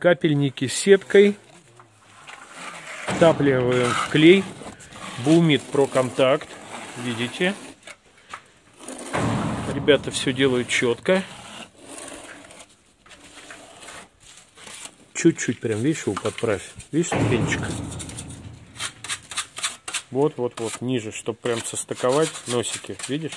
Капельники с сеткой. Втапливаем в клей. Baumit Procontact. Видите? Ребята все делают четко. Чуть-чуть прям, видишь, его подправь. Видишь, ступенчик? Вот-вот-вот, ниже, чтобы прям состыковать носики. Видишь?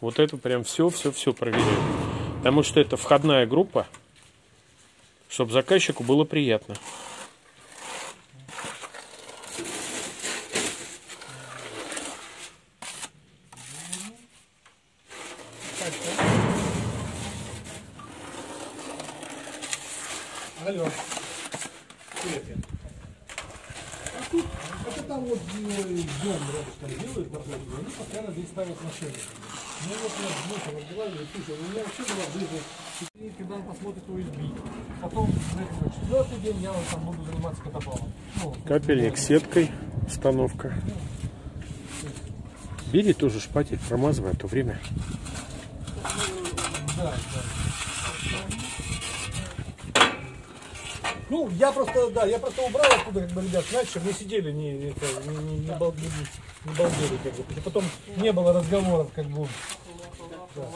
Вот это прям все проверяем. Потому что это входная группа, чтобы заказчику было приятно. Алло. Это там вот дом рядом делают, они постоянно здесь ставят машины. Ну вот я разговариваю, слушай, у меня вообще была жизнь. И когда он посмотрит USB. Потом на четвертый день я вот там буду заниматься катапалом. Ну, капельник с сеткой, установка. Бери тоже шпатель, промазывай, а то время. Да. Ну, я просто убрал оттуда, как бы, ребят, иначе мы сидели, не балдели, как бы. И потом не было разговоров, как бы. Да.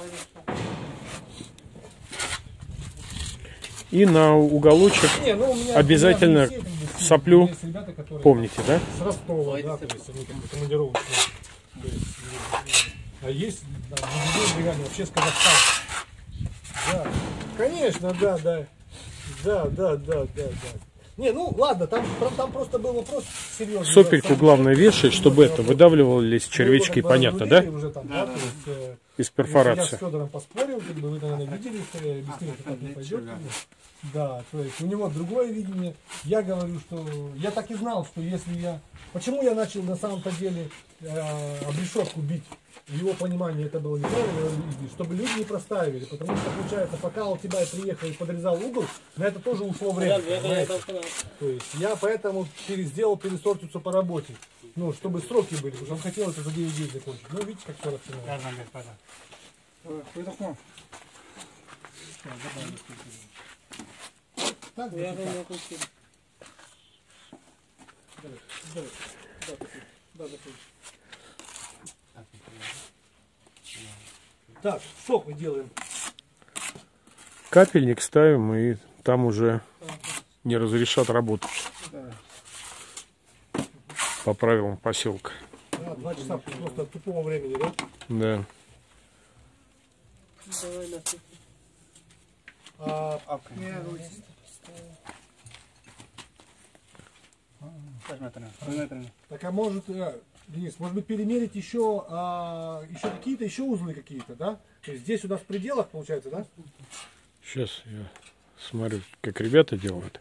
И на уголочек обязательно соплю, ребята, помните, да? С Ростова, да, то есть они командировочные. А есть бригады вообще с Казахстана. Да, конечно, да. Не, ну ладно, там просто был вопрос серьезный. Сопельку главное вешать, чтобы это выдавливались червячки, понятно, да? Из перфорации. Я с Федором поспорил, как бы вы, наверное, видели, что без него так не пойдет. Да, то есть у него другое видение. Я говорю, что я так и знал, что если я... Почему я начал на самом-то деле об решетку бить? Его понимание это было неправильно, чтобы люди не простаивали, потому что получается, пока у тебя приехал и подрезал угол, на это тоже ушло время. То есть я поэтому сделал пересортицу по работе, ну, чтобы сроки были, потому что хотелось за 9 дней закончить. Ну, видите, как все рационально. Так, я так, сок мы делаем. Капельник ставим, и там уже не разрешат работать. Да. По правилам поселка. Да, 2 часа просто от тупого времени, да? Да. Так, а может, Денис, может быть, перемерить еще, еще узлы какие-то, да? То есть здесь у нас в пределах, получается, да? Сейчас я смотрю, как ребята делают.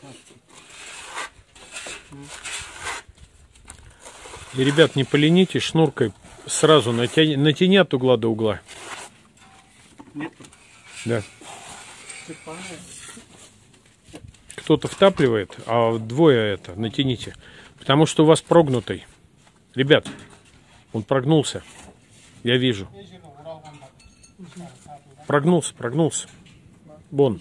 Пас. И, ребят, не поленитесь, шнуркой сразу натяни от угла до угла. Нет. Да. Кто-то втапливает, а двое это, натяните. Потому что у вас прогнутый. Ребят, он прогнулся. Я вижу. Прогнулся. Бон.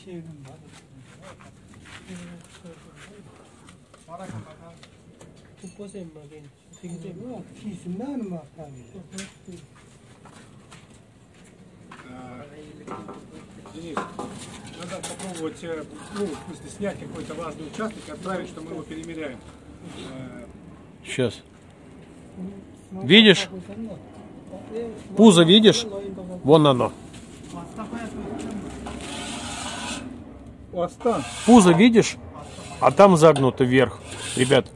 Денис, надо попробовать требовать, ну, в смысле, снять какой-то важный участок и отправить, что мы его перемеряем. Сейчас. Видишь? Пузо видишь? Вон оно. Пузо видишь? А там загнуто вверх. Ребят.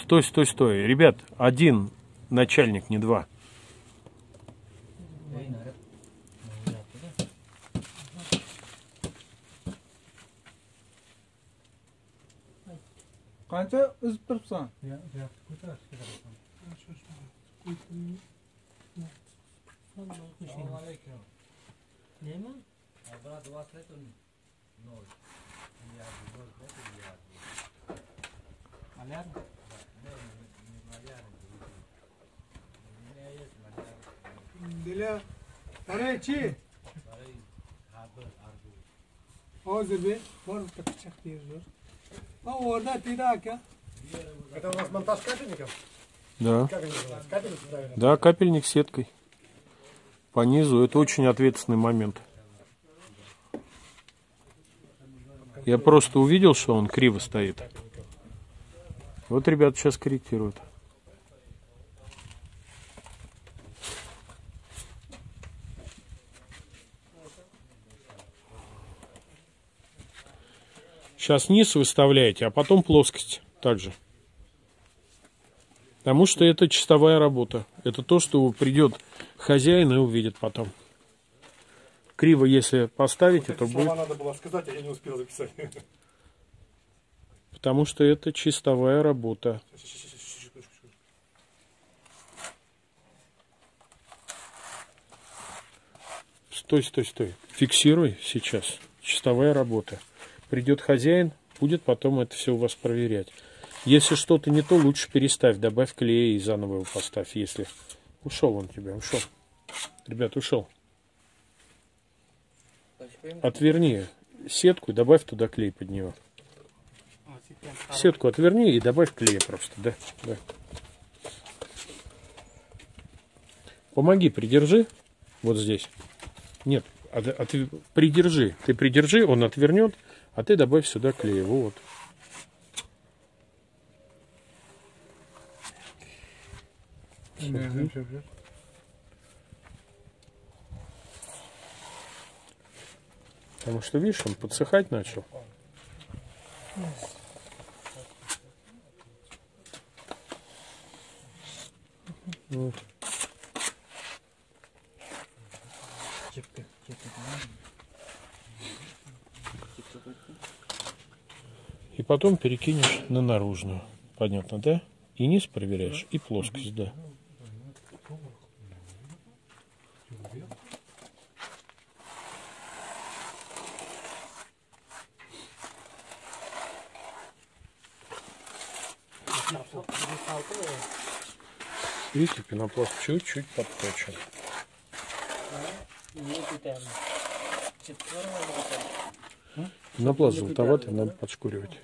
Стой, стой, стой. Ребят, один начальник, не два. Конца из перца. Для речи. Озеби, можно так чахтежу. Это у нас монтаж капельников? Да. Капельник, да, капельник с сеткой. По низу. Это очень ответственный момент. Я просто увидел, что он криво стоит. Вот ребята сейчас корректируют. Сейчас низ выставляете, а потом плоскость также. Потому что это чистовая работа. Это то, что придет хозяин и увидит потом. Криво, если поставите, вот то будет... Надо было сказать, а я не успел записать. Потому что это чистовая работа. Стой, стой, стой. Фиксируй сейчас. Чистовая работа. Придет хозяин, будет потом это все у вас проверять. Если что-то не то, лучше переставь, добавь клея и заново его поставь. Если ушел он тебя, ушел. Ребят, ушел. Отверни сетку и добавь туда клей под нее. Сетку отверни и добавь клея просто, да? Да. Помоги, придержи. Вот здесь. Нет, придержи. Ты придержи, он отвернет. А ты добавь сюда клей. Вот. Потому что, видишь, он подсыхать начал. Вот. И потом перекинешь на наружную. Понятно, да? И низ проверяешь, и плоскость, да. Видите, пенопласт чуть-чуть подточен. Пенопласт желтоватый, надо подшкуривать.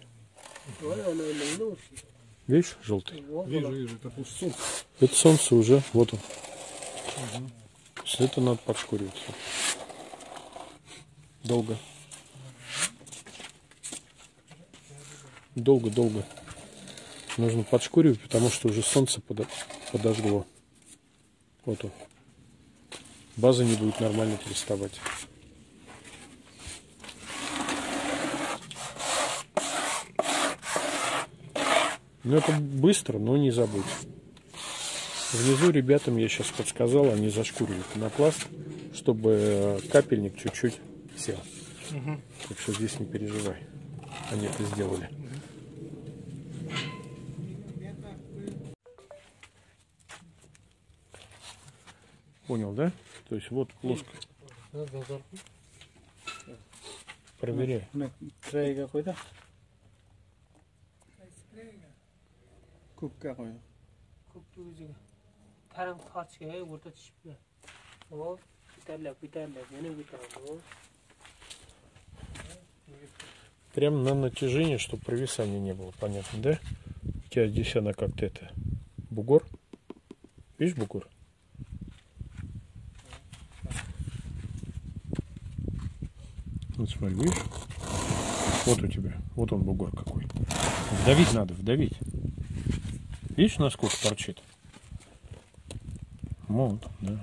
Видишь, желтый? Вижу, вижу. Это солнце уже, вот он. Это надо подшкуривать. Долго. Долго-долго. Нужно подшкуривать, потому что уже солнце подожгло. Вот он. База не будет нормально переставать. Ну, это быстро, но не забудь. Внизу ребятам я сейчас подсказал, они зашкурили пенопласт, чтобы капельник чуть-чуть сел. Угу. Так что здесь не переживай. Они это сделали. Понял, да? То есть вот плоско. Проверяй. Прям на натяжение, чтобы провисания не было, понятно, да? У тебя здесь она как-то это, бугор. Видишь бугор? Вот смотри, видишь? Вот у тебя, вот он бугор какой. Вдавить надо, вдавить. Видишь, насколько торчит? Молот, да.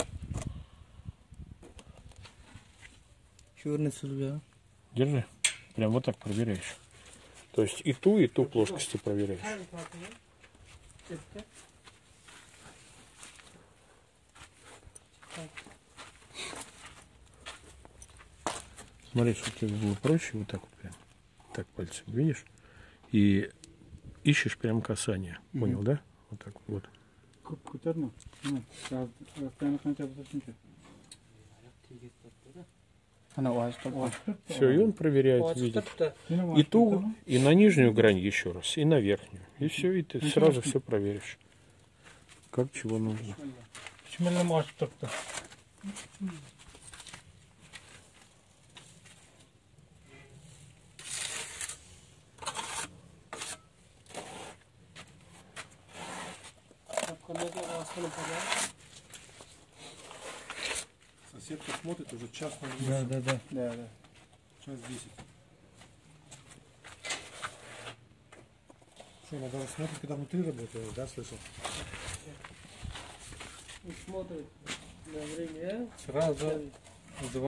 Черный сюда. Держи. Прям вот так проверяешь. То есть и ту плоскости проверяешь. Смотри, чтобы тебе было проще, вот так вот прям. Так пальцем, видишь? И ищешь прям касание. Понял, да? Вот так вот. Все, и он проверяет, видит. И ту, и на нижнюю грань еще раз, и на верхнюю. И все, и ты сразу все проверишь. Как чего нужно. Соседка смотрит уже час на улице. Да. Час 10. Что, она даже смотрит, когда внутри работает, да, слышал? Смотрит на время. Сразу.